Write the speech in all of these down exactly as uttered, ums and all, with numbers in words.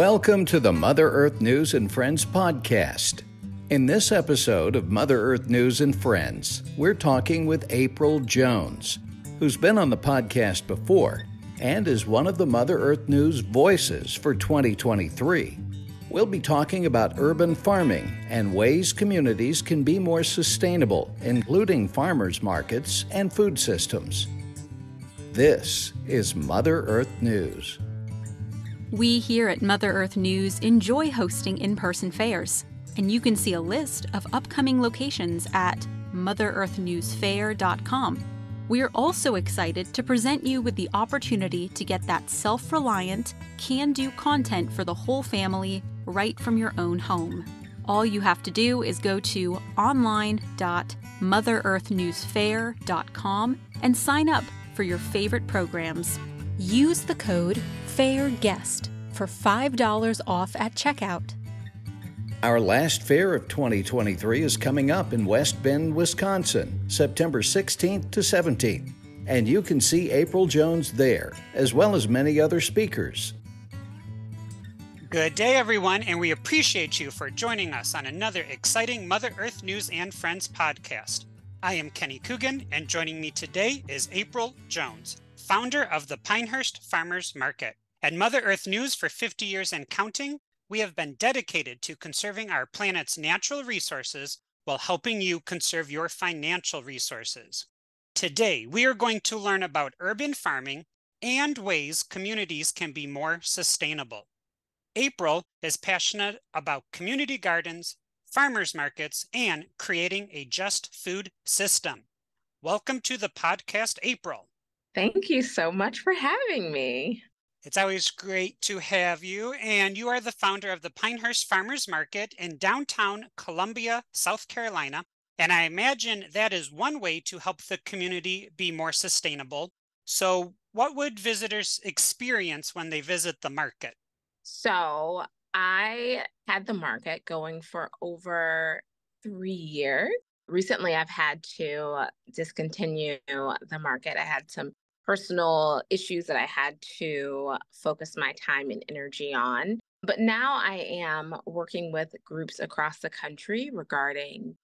Welcome to the Mother Earth News and Friends podcast. In this episode of Mother Earth News and Friends, we're talking with April Jones, who's been on the podcast before and is one of the Mother Earth News voices for twenty twenty-three. We'll be talking about urban farming and ways communities can be more sustainable, including farmers markets and food systems. This is Mother Earth News. We here at Mother Earth News enjoy hosting in-person fairs, and you can see a list of upcoming locations at mother earth news fair dot com. We're also excited to present you with the opportunity to get that self-reliant, can-do content for the whole family right from your own home. All you have to do is go to online dot mother earth news fair dot com and sign up for your favorite programs. Use the code FAIRGUEST for five dollars off at checkout. Our last fair of twenty twenty-three is coming up in West Bend, Wisconsin, September sixteenth to seventeenth, and you can see April Jones there, as well as many other speakers. Good day, everyone, and we appreciate you for joining us on another exciting Mother Earth News and Friends podcast. I am Kenny Coogan, and joining me today is April Jones, founder of the Pinehurst Farmers Market. At Mother Earth News for fifty years and counting, we have been dedicated to conserving our planet's natural resources while helping you conserve your financial resources. Today, we are going to learn about urban farming and ways communities can be more sustainable. April is passionate about community gardens, farmers markets, and creating a just food system. Welcome to the podcast, April. Thank you so much for having me. It's always great to have you, and you are the founder of the Pinehurst Farmers Market in downtown Columbia, South Carolina, and I imagine that is one way to help the community be more sustainable. So what would visitors experience when they visit the market? So I had the market going for over three years. Recently, I've had to discontinue the market. I had some personal issues that I had to focus my time and energy on. But now I am working with groups across the country regarding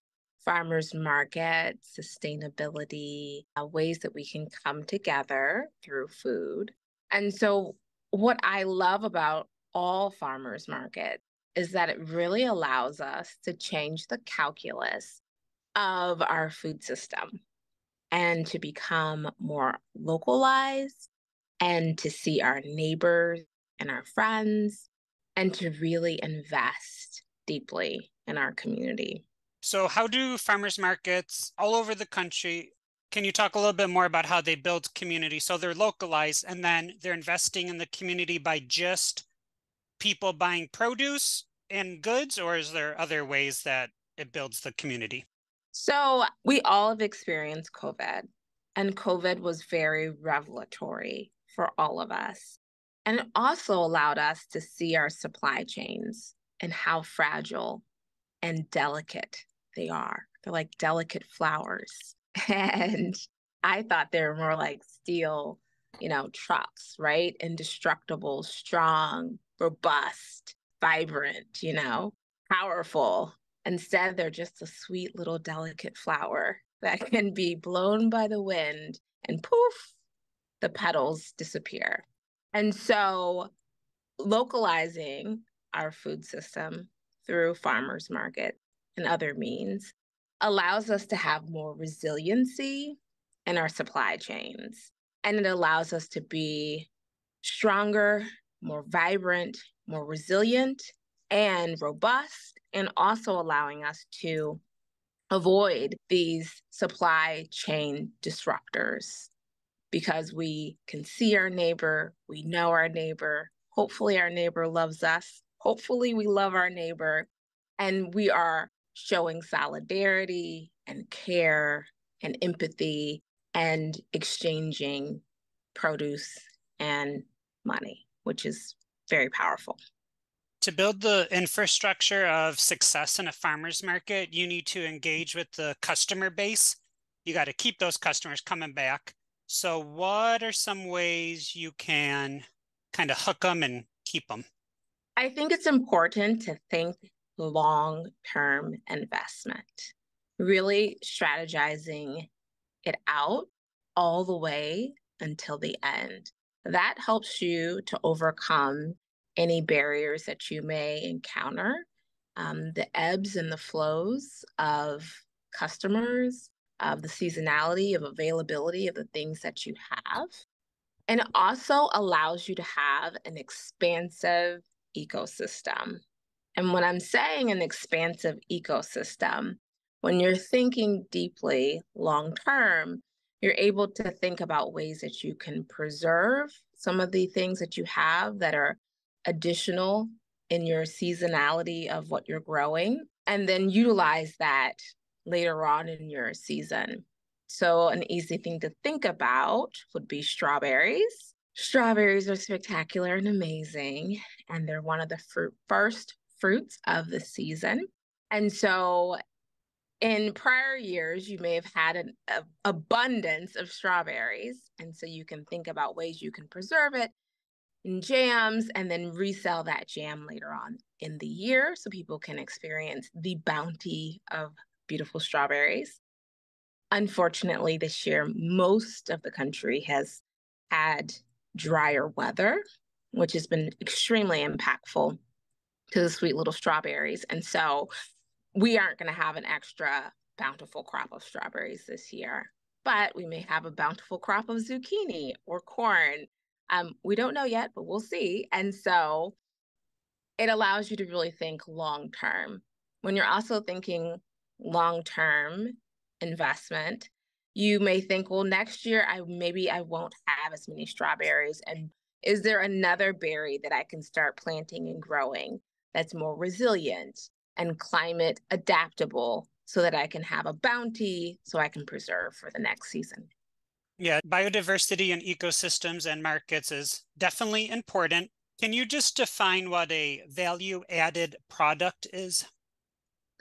farmers market, sustainability, uh, ways that we can come together through food. And so what I love about all farmers markets is that it really allows us to change the calculus of our food system, and to become more localized, and to see our neighbors and our friends, and to really invest deeply in our community. So how do farmers markets all over the country, can you talk a little bit more about how they build community? So they're localized, and then they're investing in the community by just people buying produce and goods, or is there other ways that it builds the community? So we all have experienced COVID, and COVID was very revelatory for all of us. And it also allowed us to see our supply chains and how fragile and delicate they are. They're like delicate flowers. And I thought they were more like steel, you know, trucks, right? Indestructible, strong, robust, vibrant, you know, powerful. Instead, they're just a sweet little delicate flower that can be blown by the wind and poof, the petals disappear. And so localizing our food system through farmers market and other means allows us to have more resiliency in our supply chains. And it allows us to be stronger, more vibrant, more resilient, and robust, and also allowing us to avoid these supply chain disruptors because we can see our neighbor, we know our neighbor, hopefully our neighbor loves us, hopefully we love our neighbor, and we are showing solidarity and care and empathy and exchanging produce and money, which is very powerful. To build the infrastructure of success in a farmer's market, you need to engage with the customer base. You got to keep those customers coming back. So what are some ways you can kind of hook them and keep them? I think it's important to think long-term investment, really strategizing it out all the way until the end. That helps you to overcome any barriers that you may encounter, um, the ebbs and the flows of customers, of the seasonality, of availability of the things that you have, and it also allows you to have an expansive ecosystem. And when I'm saying an expansive ecosystem, when you're thinking deeply long-term, you're able to think about ways that you can preserve some of the things that you have that are additional in your seasonality of what you're growing, and then utilize that later on in your season. So an easy thing to think about would be strawberries. Strawberries are spectacular and amazing, and they're one of the fruit, first fruits of the season. And so in prior years, you may have had an a, abundance of strawberries. And so you can think about ways you can preserve it in jams and then resell that jam later on in the year so people can experience the bounty of beautiful strawberries. Unfortunately, this year, most of the country has had drier weather, which has been extremely impactful to the sweet little strawberries. And so we aren't going to have an extra bountiful crop of strawberries this year, but we may have a bountiful crop of zucchini or corn. Um, we don't know yet, but we'll see. And so it allows you to really think long-term. When you're also thinking long-term investment, you may think, well, next year, I maybe I won't have as many strawberries. And is there another berry that I can start planting and growing that's more resilient and climate adaptable so that I can have a bounty so I can preserve for the next season? Yeah, biodiversity and ecosystems and markets is definitely important. Can you just define what a value-added product is?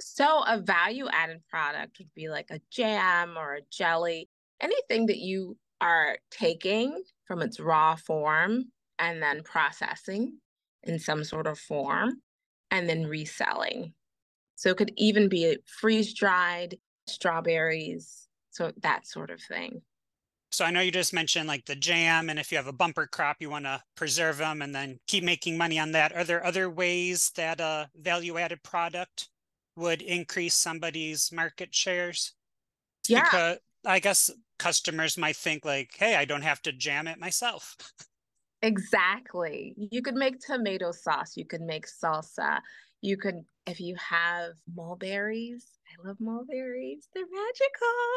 So a value-added product would be like a jam or a jelly, anything that you are taking from its raw form and then processing in some sort of form and then reselling. So it could even be freeze-dried strawberries, so that sort of thing. So I know you just mentioned like the jam, and if you have a bumper crop, you want to preserve them and then keep making money on that. Are there other ways that a value-added product would increase somebody's market shares? Yeah. Because I guess customers might think like, hey, I don't have to jam it myself. Exactly. You could make tomato sauce. You could make salsa. You could, if you have mulberries, I love mulberries. They're magical.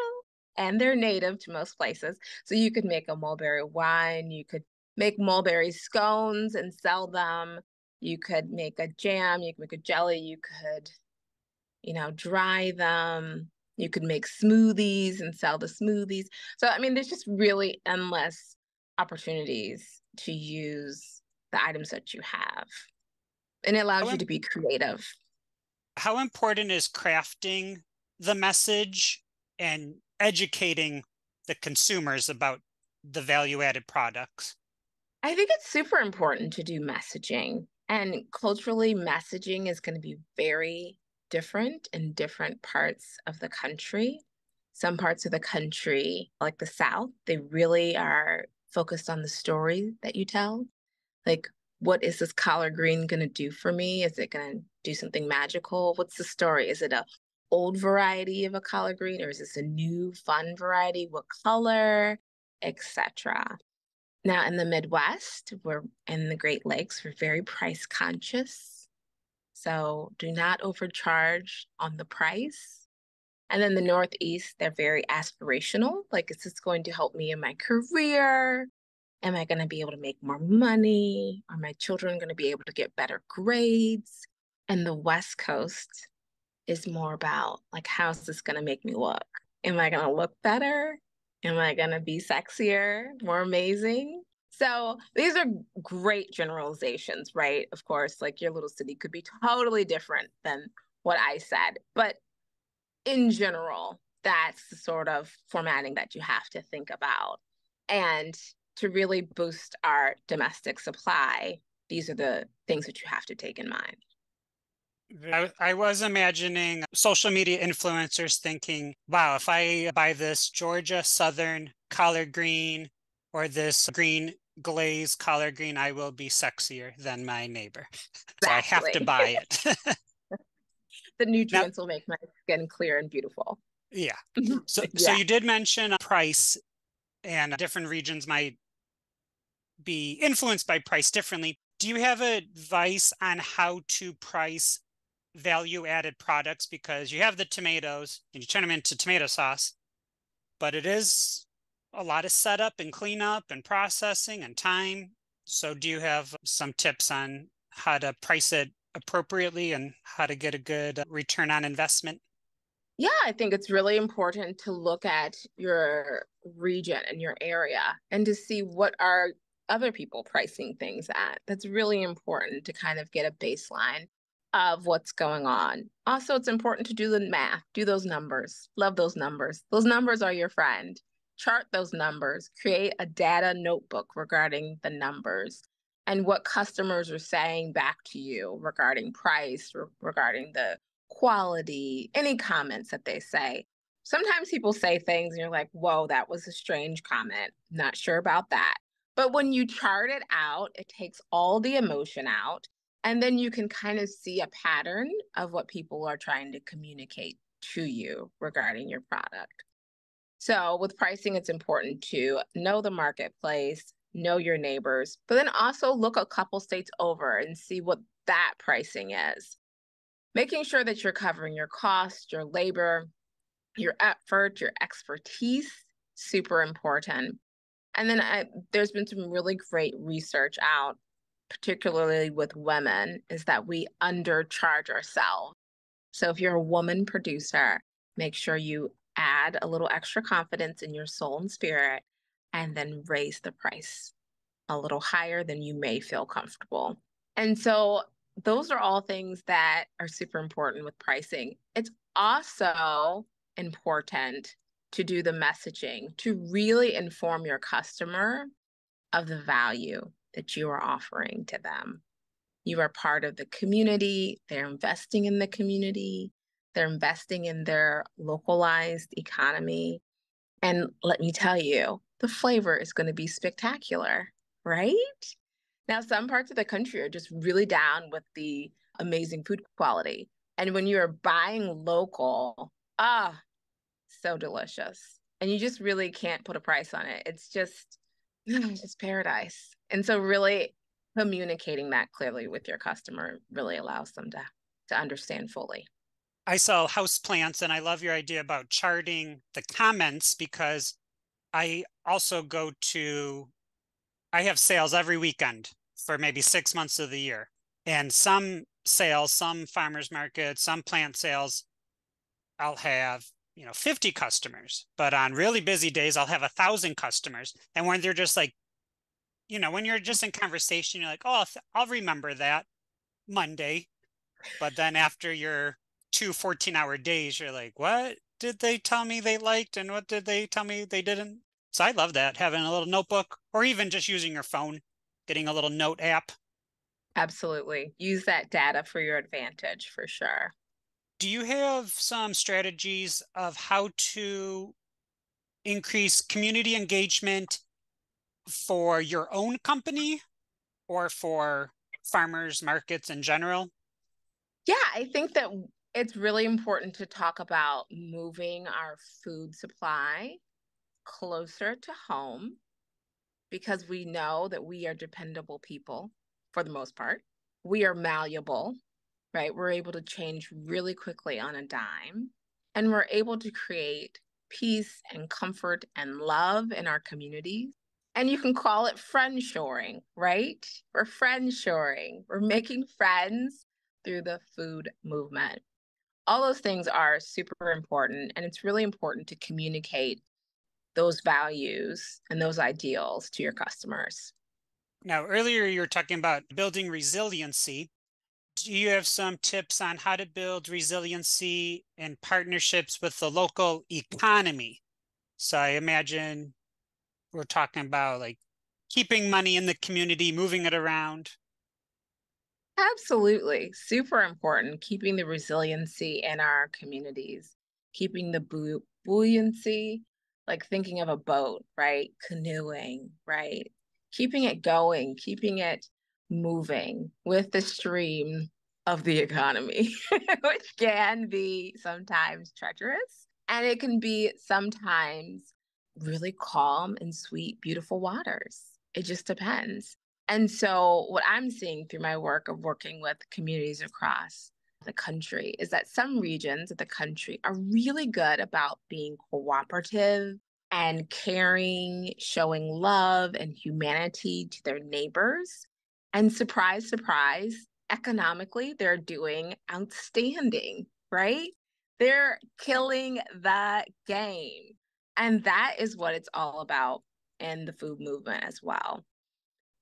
And they're native to most places. So you could make a mulberry wine. You could make mulberry scones and sell them. You could make a jam. You could make a jelly. You could you know, dry them. You could make smoothies and sell the smoothies. So, I mean, there's just really endless opportunities to use the items that you have. And it allows how you to be creative. How important is crafting the message and educating the consumers about the value-added products? I think it's super important to do messaging. And culturally, messaging is going to be very different in different parts of the country. Some parts of the country, like the South, they really are focused on the story that you tell. Like, what is this collard green going to do for me? Is it going to do something magical? What's the story? Is it an old variety of a collard green, or is this a new fun variety? What color, et cetera. Now in the Midwest, we're in the Great Lakes, we're very price conscious. So do not overcharge on the price. And then the Northeast, they're very aspirational. Like, is this going to help me in my career? Am I going to be able to make more money? Are my children going to be able to get better grades? And the West Coast is more about, like, how's this going to make me look? Am I going to look better? Am I going to be sexier, more amazing? So these are great generalizations, right? Of course, like your little city could be totally different than what I said. But in general, that's the sort of formatting that you have to think about. And to really boost our domestic supply, these are the things that you have to take in mind. I, I was imagining social media influencers thinking, wow, if I buy this Georgia Southern collard green or this green glazed collard green, I will be sexier than my neighbor. Exactly. So I have to buy it. The nutrients now, will make my skin clear and beautiful. Yeah. So, yeah. so you did mention price, and different regions might be influenced by price differently. Do you have advice on how to price value-added products? Because you have the tomatoes and you turn them into tomato sauce, but it is a lot of setup and cleanup and processing and time. So do you have some tips on how to price it appropriately and how to get a good return on investment? Yeah, I think it's really important to look at your region and your area and to see what are other people pricing things at. That's really important to kind of get a baseline of what's going on. Also, it's important to do the math, do those numbers, love those numbers. Those numbers are your friend. Chart those numbers, create a data notebook regarding the numbers and what customers are saying back to you regarding price, re- regarding the quality, any comments that they say. Sometimes people say things and you're like, whoa, that was a strange comment. Not sure about that. But when you chart it out, it takes all the emotion out. And then you can kind of see a pattern of what people are trying to communicate to you regarding your product. So with pricing, it's important to know the marketplace, know your neighbors, but then also look a couple states over and see what that pricing is. Making sure that you're covering your cost, your labor, your effort, your expertise, super important. And then I, there's been some really great research out, particularly with women, is that we undercharge ourselves. So if you're a woman producer, make sure you add a little extra confidence in your soul and spirit, and then raise the price a little higher than you may feel comfortable. And so those are all things that are super important with pricing. It's also important to do the messaging, to really inform your customer of the value that you are offering to them. You are part of the community. They're investing in the community. They're investing in their localized economy. And let me tell you, the flavor is going to be spectacular, right? Now, some parts of the country are just really down with the amazing food quality. And when you are buying local, ah, so delicious. And you just really can't put a price on it. It's just, it's paradise. And so really communicating that clearly with your customer really allows them to, to understand fully. I sell houseplants, and I love your idea about charting the comments, because I also go to, I have sales every weekend for maybe six months of the year. And some sales, some farmers markets, some plant sales, I'll have, you know, fifty customers, but on really busy days, I'll have a thousand customers. And when they're just like, you know, when you're just in conversation, you're like, oh, I'll, th- I'll remember that Monday. But then after you're two fourteen-hour days, you're like, what did they tell me they liked and what did they tell me they didn't? So I love that, having a little notebook or even just using your phone, getting a little note app. Absolutely. Use that data for your advantage, for sure. Do you have some strategies of how to increase community engagement for your own company or for farmers markets in general? Yeah, I think that it's really important to talk about moving our food supply closer to home, because we know that we are dependable people for the most part. We are malleable, right? We're able to change really quickly on a dime, and we're able to create peace and comfort and love in our communities. And you can call it friend shoring, right? We're friend shoring. We're making friends through the food movement. All those things are super important, and it's really important to communicate those values and those ideals to your customers. Now, earlier you were talking about building resiliency. Do you have some tips on how to build resiliency in partnerships with the local economy? So I imagine we're talking about like keeping money in the community, moving it around, Absolutely. Super important. Keeping the resiliency in our communities, keeping the bu- buoyancy, like thinking of a boat, right? Canoeing, right? Keeping it going, keeping it moving with the stream of the economy, which can be sometimes treacherous. And it can be sometimes really calm and sweet, beautiful waters. It just depends. And so what I'm seeing through my work of working with communities across the country is that some regions of the country are really good about being cooperative and caring, showing love and humanity to their neighbors. And surprise, surprise, economically, they're doing outstanding, right? They're killing the game. And that is what it's all about in the food movement as well,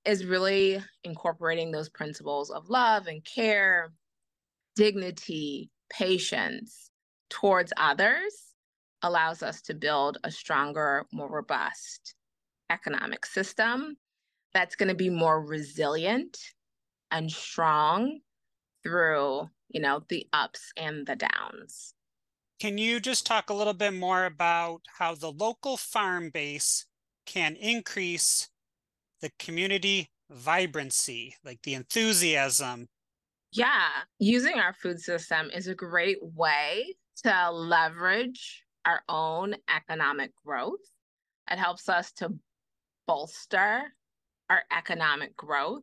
is really incorporating those principles of love and care, dignity, patience towards others allows us to build a stronger, more robust economic system that's going to be more resilient and strong through, you know, the ups and the downs. Can you just talk a little bit more about how the local farm base can increase the community vibrancy, like the enthusiasm? Yeah, using our food system is a great way to leverage our own economic growth. It helps us to bolster our economic growth,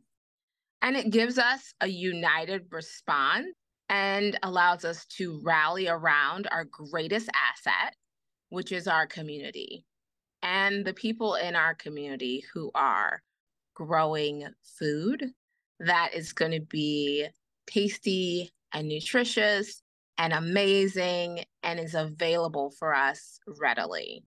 and it gives us a united response and allows us to rally around our greatest asset, which is our community and the people in our community who are growing food that is going to be tasty and nutritious and amazing and is available for us readily.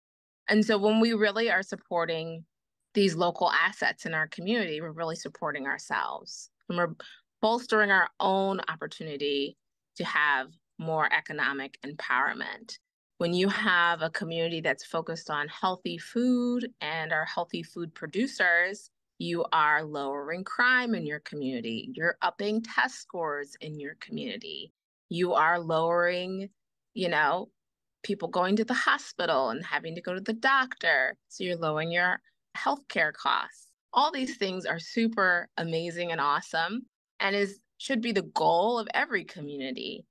And so when we really are supporting these local assets in our community, we're really supporting ourselves. And we're bolstering our own opportunity to have more economic empowerment. When you have a community that's focused on healthy food and our healthy food producers, you are lowering crime in your community. You're upping test scores in your community. You are lowering, you know, people going to the hospital and having to go to the doctor. So you're lowering your healthcare costs. All these things are super amazing and awesome, and is should be the goal of every community.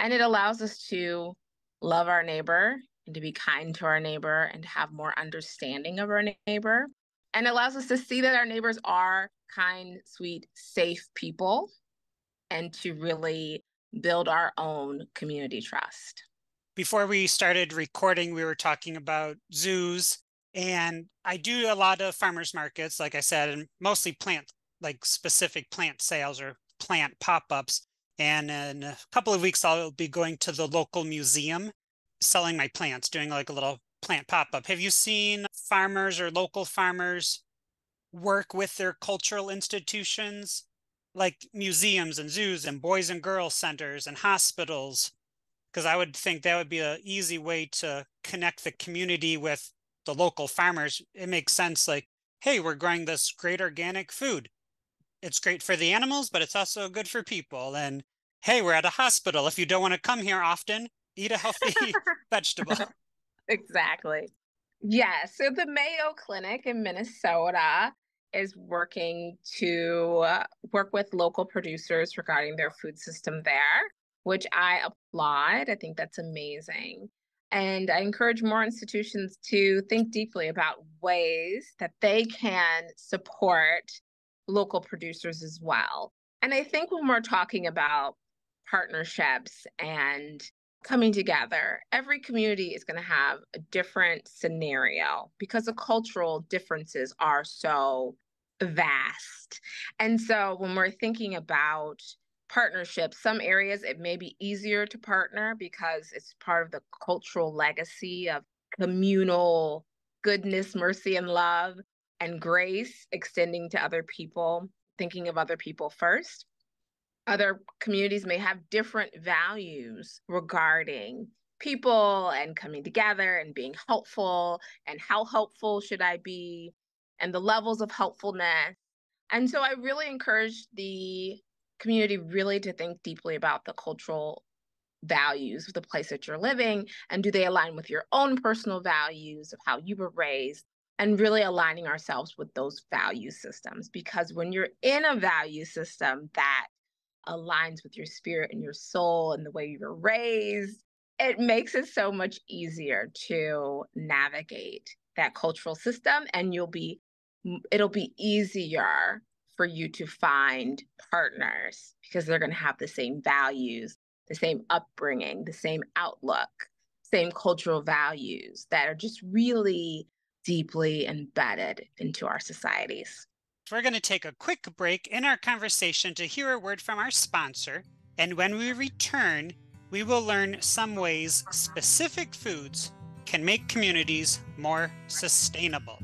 And it allows us to love our neighbor and to be kind to our neighbor and have more understanding of our neighbor. And allows us to see that our neighbors are kind, sweet, safe people, and to really build our own community trust. Before we started recording, we were talking about zoos, and I do a lot of farmers markets, like I said, and mostly plant, like specific plant sales or plant pop-ups. And in a couple of weeks, I'll be going to the local museum, selling my plants, doing like a little plant pop-up. Have you seen farmers or local farmers work with their cultural institutions, like museums and zoos and boys and girls centers and hospitals? Because I would think that would be an easy way to connect the community with the local farmers. It makes sense, like, hey, we're growing this great organic food. It's great for the animals, but it's also good for people. And hey, we're at a hospital. If you don't want to come here often, eat a healthy vegetable. Exactly. Yeah. So the Mayo Clinic in Minnesota is working to work with local producers regarding their food system there, which I applaud. I think that's amazing. And I encourage more institutions to think deeply about ways that they can support local producers as well. And I think when we're talking about partnerships and coming together, every community is going to have a different scenario because the cultural differences are so vast. And so when we're thinking about partnerships, some areas it may be easier to partner because it's part of the cultural legacy of communal goodness, mercy, and love and grace extending to other people, thinking of other people first. Other communities may have different values regarding people and coming together and being helpful and how helpful should I be and the levels of helpfulness. And so I really encourage the community really to think deeply about the cultural values of the place that you're living, and do they align with your own personal values of how you were raised, and really aligning ourselves with those value systems. Because when you're in a value system that aligns with your spirit and your soul and the way you were raised, it makes it so much easier to navigate that cultural system, and you'll be, it'll be easier for you to find partners because they're going to have the same values, the same upbringing, the same outlook, same cultural values that are just really deeply embedded into our societies. We're going to take a quick break in our conversation to hear a word from our sponsor. And when we return, we will learn some ways specific foods can make communities more sustainable.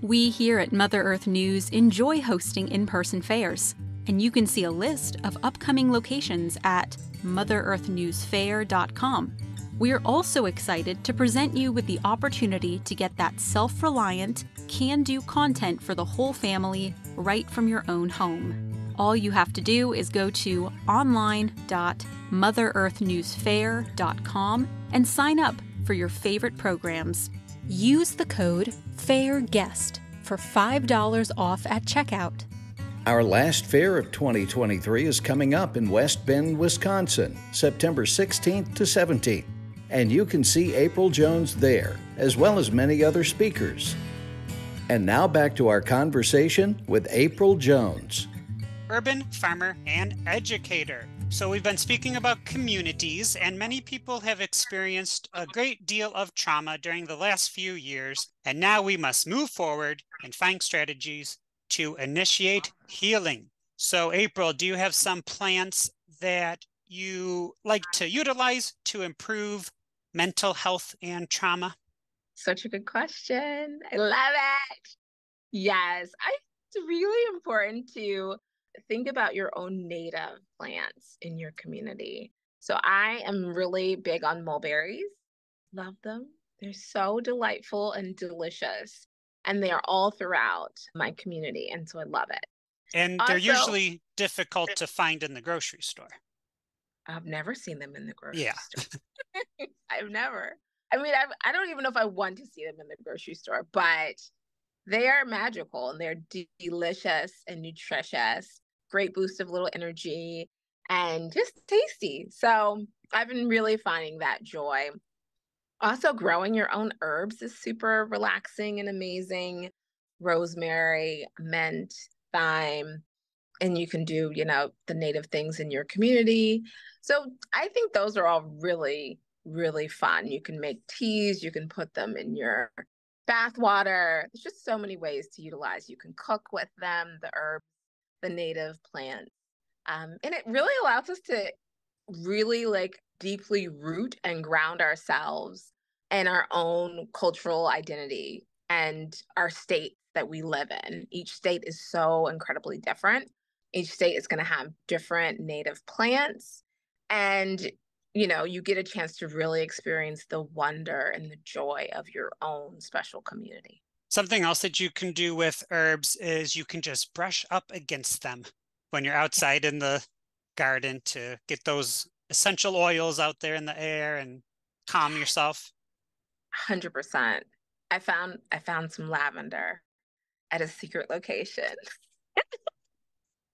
We here at Mother Earth News enjoy hosting in-person fairs, and you can see a list of upcoming locations at mother earth news fair dot com. We're also excited to present you with the opportunity to get that self-reliant, can-do content for the whole family right from your own home. All you have to do is go to online dot mother earth news fair dot com and sign up for your favorite programs. Use the code FAIRGUEST for five dollars off at checkout. Our last fair of twenty twenty-three is coming up in West Bend, Wisconsin, September sixteenth to seventeenth, and you can see April Jones there, as well as many other speakers. And now back to our conversation with April Jones. Urban farmer and educator. So we've been speaking about communities, and many people have experienced a great deal of trauma during the last few years, and now we must move forward and find strategies to initiate healing. So April, do you have some plants that you like to utilize to improve mental health and trauma? Such a good question. I love it. Yes, I think it's really important to think about your own native plants in your community. So I am really big on mulberries. Love them. They're so delightful and delicious. And they are all throughout my community. And so I love it. And they're also usually difficult to find in the grocery store. I've never seen them in the grocery yeah. store. I've never. I mean, I've, I don't even know if I want to see them in the grocery store, but they are magical and they're de- delicious and nutritious. Great boost of little energy and just tasty. So I've been really finding that joy. Also, growing your own herbs is super relaxing and amazing. Rosemary, mint, thyme, and you can do, you know, the native things in your community. So I think those are all really, really fun. You can make teas, you can put them in your bath water. There's just so many ways to utilize. You can cook with them, the herbs, the native plants. Um, and it really allows us to really like deeply root and ground ourselves in our own cultural identity and our state that we live in. Each state is so incredibly different. Each state is going to have different native plants. And, you know, you get a chance to really experience the wonder and the joy of your own special community. Something else that you can do with herbs is you can just brush up against them when you're outside in the garden to get those essential oils out there in the air and calm yourself. one hundred percent. I found I found some lavender at a secret location.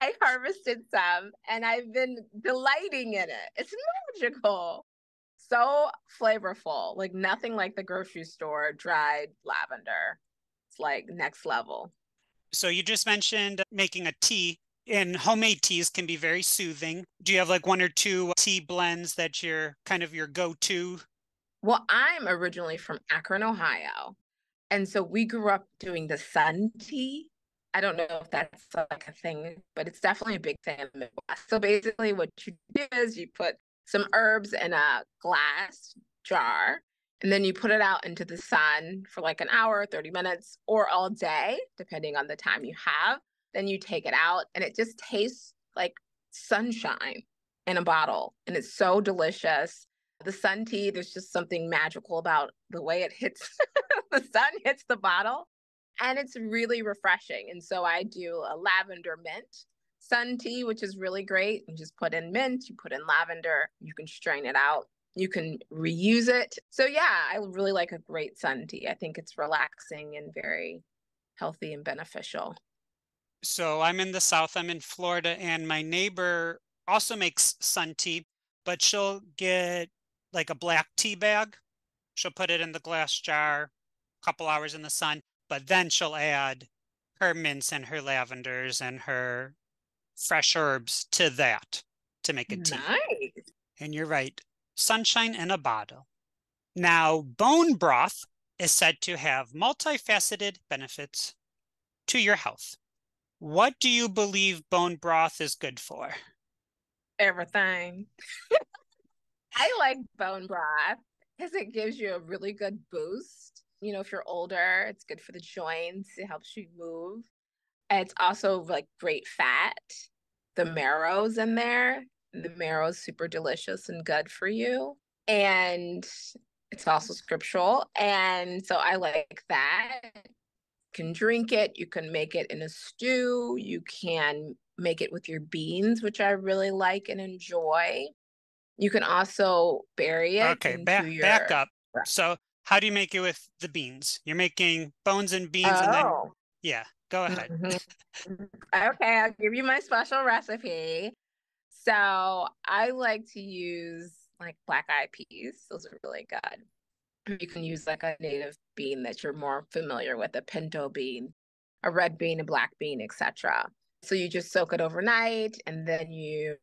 I harvested some and I've been delighting in it. It's magical. So flavorful. Like nothing like the grocery store dried lavender. It's like next level. So you just mentioned making a tea. And homemade teas can be very soothing. Do you have like one or two tea blends that you're kind of your go-to? Well, I'm originally from Akron, Ohio. And so we grew up doing the sun tea. I don't know if that's like a thing, but it's definitely a big thing in the Midwest. So basically what you do is you put some herbs in a glass jar, and then you put it out into the sun for like an hour, thirty minutes, or all day, depending on the time you have. Then you take it out and it just tastes like sunshine in a bottle. And it's so delicious. The sun tea, there's just something magical about the way it hits, the sun hits the bottle, and it's really refreshing. And so I do a lavender mint. sun tea, which is really great. You just put in mint, you put in lavender, you can strain it out, you can reuse it. So yeah, I really like a great sun tea. I think it's relaxing and very healthy and beneficial. So I'm in the South, I'm in Florida, and my neighbor also makes sun tea, but she'll get like a black tea bag. She'll put it in the glass jar, a couple hours in the sun, but then she'll add her mints and her lavenders and her fresh herbs to that to make a tea. Nice. And you're right. Sunshine in a bottle. Now, bone broth is said to have multifaceted benefits to your health. What do you believe bone broth is good for? Everything. I like bone broth because it gives you a really good boost. You know, if you're older, it's good for the joints. It helps you move. It's also like great fat. The marrow's in there. The marrow is super delicious and good for you. And it's also scriptural. And so I like that. You can drink it. You can make it in a stew. You can make it with your beans, which I really like and enjoy. You can also bury it. Okay, back, your... back up. So how do you make it with the beans? You're making bones and beans. Oh. And then, yeah, go ahead. Mm-hmm. Okay, I'll give you my special recipe. So I like to use like black eyed peas. Those are really good. You can use like a native bean that you're more familiar with, a pinto bean, a red bean, a black bean, et cetera. So you just soak it overnight and then you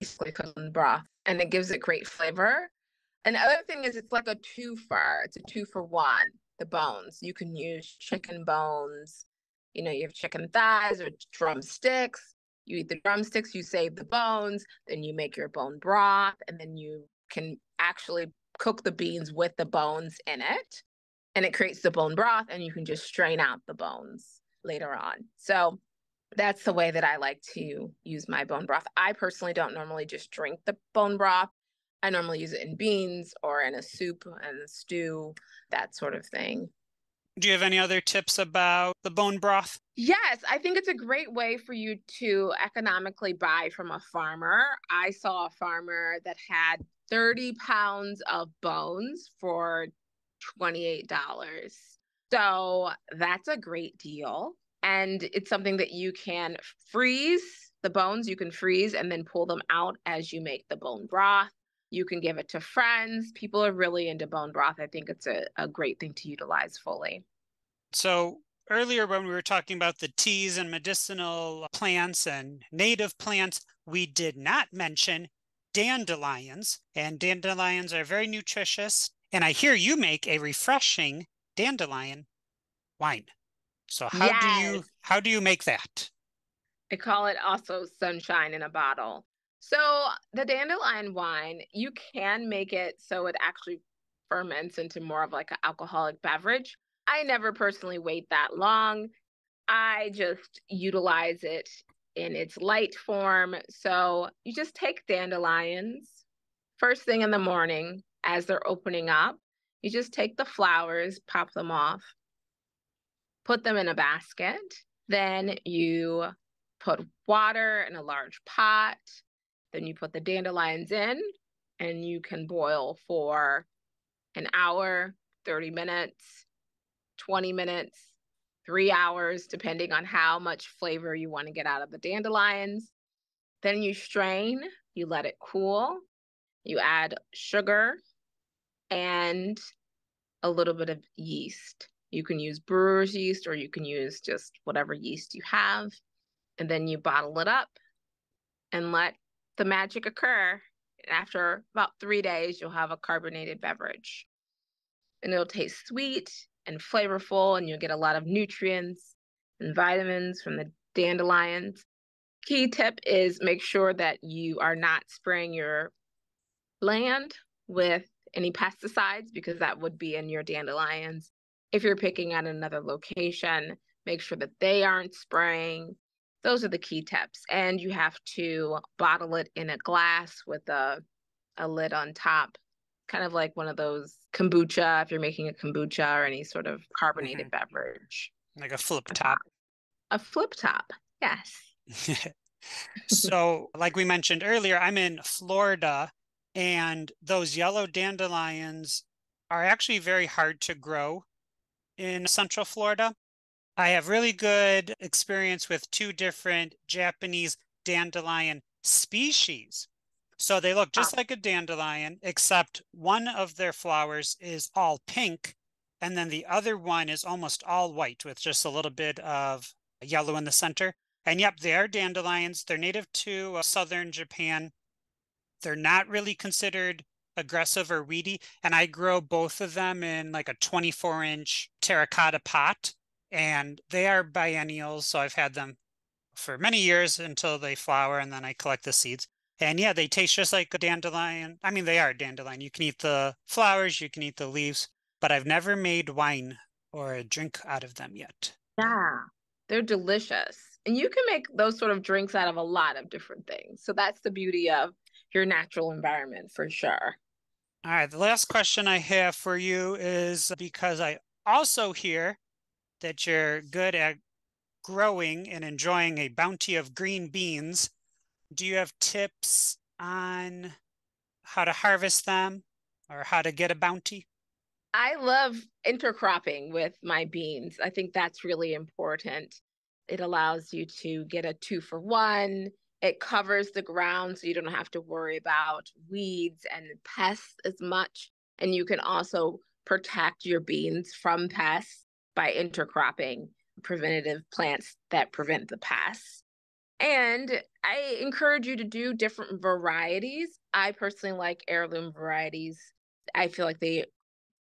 basically cook in the broth, and it gives it great flavor. And the other thing is it's like a twofer. It's a two for one, the bones. You can use chicken bones. You know, you have chicken thighs or drumsticks. You eat the drumsticks, you save the bones, then you make your bone broth, and then you can actually cook the beans with the bones in it. And it creates the bone broth, and you can just strain out the bones later on. So that's the way that I like to use my bone broth. I personally don't normally just drink the bone broth. I normally use it in beans or in a soup and a stew, that sort of thing. Do you have any other tips about the bone broth? Yes, I think it's a great way for you to economically buy from a farmer. I saw a farmer that had thirty pounds of bones for twenty-eight dollars. So that's a great deal. And it's something that you can freeze the bones. You can freeze and then pull them out as you make the bone broth. You can give it to friends. People are really into bone broth. I think it's a, a great thing to utilize fully. So earlier when we were talking about the teas and medicinal plants and native plants, we did not mention dandelions. And dandelions are very nutritious. And I hear you make a refreshing dandelion wine. So how yes. do you how do you make that? I call it also sunshine in a bottle. So the dandelion wine, you can make it so it actually ferments into more of like an alcoholic beverage. I never personally wait that long. I just utilize it in its light form. So you just take dandelions first thing in the morning as they're opening up. You just take the flowers, pop them off, put them in a basket. Then you put water in a large pot. Then you put the dandelions in, and you can boil for an hour, thirty minutes, twenty minutes, three hours, depending on how much flavor you want to get out of the dandelions. Then you strain, you let it cool, you add sugar and a little bit of yeast. You can use brewer's yeast or you can use just whatever yeast you have. And then you bottle it up and let the magic occur. After about three days, you'll have a carbonated beverage. And it'll taste sweet and flavorful, and you'll get a lot of nutrients and vitamins from the dandelions. Key tip is make sure that you are not spraying your land with any pesticides because that would be in your dandelions. If you're picking at another location, make sure that they aren't spraying. Those are the key tips. And you have to bottle it in a glass with a, a lid on top, kind of like one of those kombucha, if you're making a kombucha or any sort of carbonated mm-hmm. beverage. Like a flip top. A flip top, yes. So like we mentioned earlier, I'm in Florida, and those yellow dandelions are actually very hard to grow in Central Florida. I have really good experience with two different Japanese dandelion species. So they look just like a dandelion, except one of their flowers is all pink, and then the other one is almost all white with just a little bit of yellow in the center. And yep, they are dandelions. They're native to southern Japan. They're not really considered aggressive or weedy. And I grow both of them in like a twenty-four inch terracotta pot. And they are biennials. So I've had them for many years until they flower, and then I collect the seeds. And yeah, they taste just like a dandelion. I mean, they are a dandelion. You can eat the flowers, you can eat the leaves, but I've never made wine or a drink out of them yet. Yeah, they're delicious. And you can make those sort of drinks out of a lot of different things. So that's the beauty of your natural environment for sure. All right. The last question I have for you is, because I also hear that you're good at growing and enjoying a bounty of green beans, do you have tips on how to harvest them or how to get a bounty? I love intercropping with my beans. I think that's really important. It allows you to get a two for one. It covers the ground, so you don't have to worry about weeds and pests as much. And you can also protect your beans from pests by intercropping preventative plants that prevent the pests. And I encourage you to do different varieties. I personally like heirloom varieties. I feel like they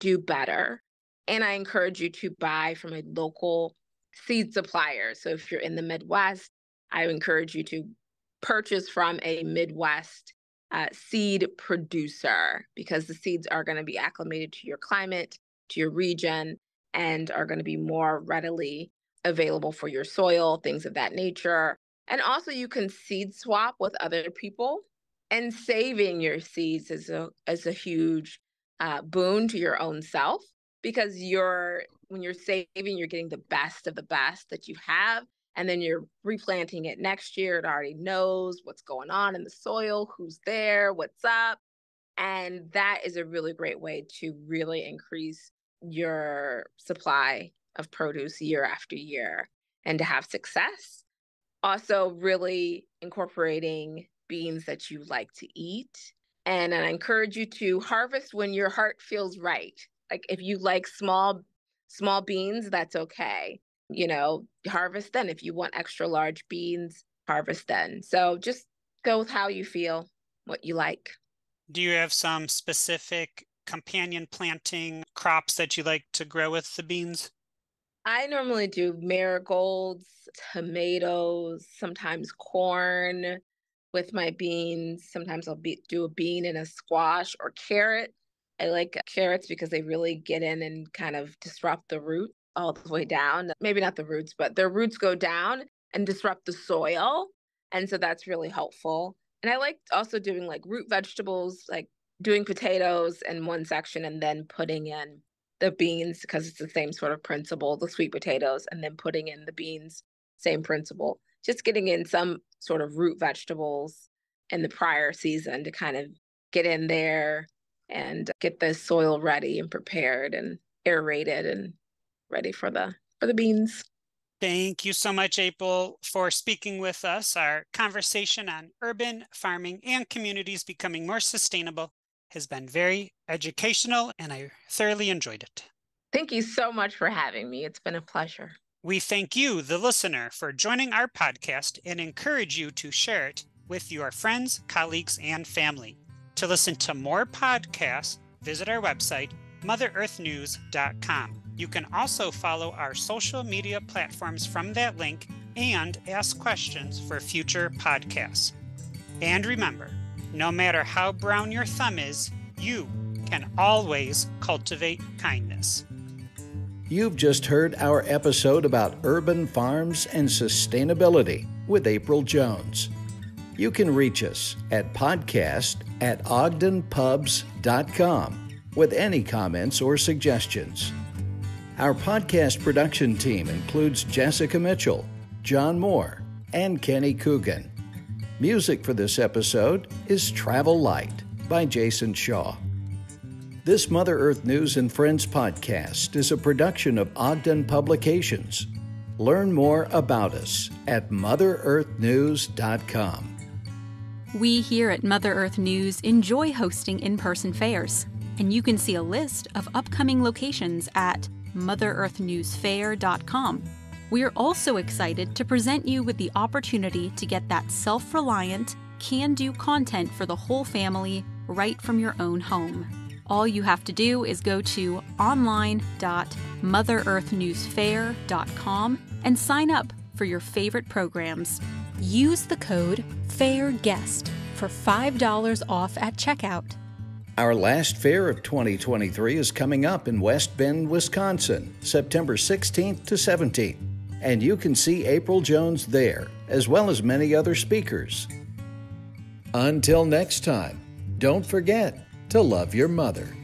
do better. And I encourage you to buy from a local seed supplier. So if you're in the Midwest, I encourage you to purchase from a Midwest uh, seed producer, because the seeds are going to be acclimated to your climate, to your region, and are going to be more readily available for your soil, things of that nature. And also you can seed swap with other people, and saving your seeds is a, is a huge uh, boon to your own self, because you're when you're saving, you're getting the best of the best that you have. And then you're replanting it next year. It already knows what's going on in the soil, who's there, what's up. And that is a really great way to really increase your supply of produce year after year and to have success. Also really incorporating beans that you like to eat. And, and I encourage you to harvest when your heart feels right. Like if you like small, small beans, that's okay. You know, harvest then. If you want extra large beans, harvest then. So just go with how you feel, what you like. Do you have some specific companion planting crops that you like to grow with the beans? I normally do marigolds, tomatoes, sometimes corn with my beans. Sometimes I'll be, do a bean and a squash or carrot. I like carrots because they really get in and kind of disrupt the root all the way down. Maybe not the roots, but their roots go down and disrupt the soil. And so that's really helpful. And I like also doing like root vegetables, like doing potatoes in one section and then putting in the beans, because it's the same sort of principle, the sweet potatoes, and then putting in the beans, same principle. Just getting in some sort of root vegetables in the prior season to kind of get in there and get the soil ready and prepared and aerated and ready for the for the beans. Thank you so much, April, for speaking with us. Our conversation on urban farming and communities becoming more sustainable has been very educational, and I thoroughly enjoyed it. Thank you so much for having me. It's been a pleasure. We thank you, the listener, for joining our podcast and encourage you to share it with your friends, colleagues, and family. To listen to more podcasts, visit our website, mother earth news dot com. You can also follow our social media platforms from that link and ask questions for future podcasts. And remember, no matter how brown your thumb is, you can always cultivate kindness. You've just heard our episode about urban farms and sustainability with April Jones. You can reach us at podcast at ogden pubs dot com with any comments or suggestions. Our podcast production team includes Jessica Mitchell, John Moore, and Kenny Coogan. Music for this episode is Travel Light by Jason Shaw. This Mother Earth News and Friends podcast is a production of Ogden Publications. Learn more about us at mother earth news dot com. We here at Mother Earth News enjoy hosting in-person fairs, and you can see a list of upcoming locations at mother earth news fair dot com. We're also excited to present you with the opportunity to get that self-reliant, can-do content for the whole family right from your own home. All you have to do is go to online dot mother earth news fair dot com and sign up for your favorite programs. Use the code FAIRGUEST for five dollars off at checkout. Our last fair of twenty twenty-three is coming up in West Bend, Wisconsin, September sixteenth to seventeenth. And you can see April Jones there, as well as many other speakers. Until next time, don't forget to love your mother.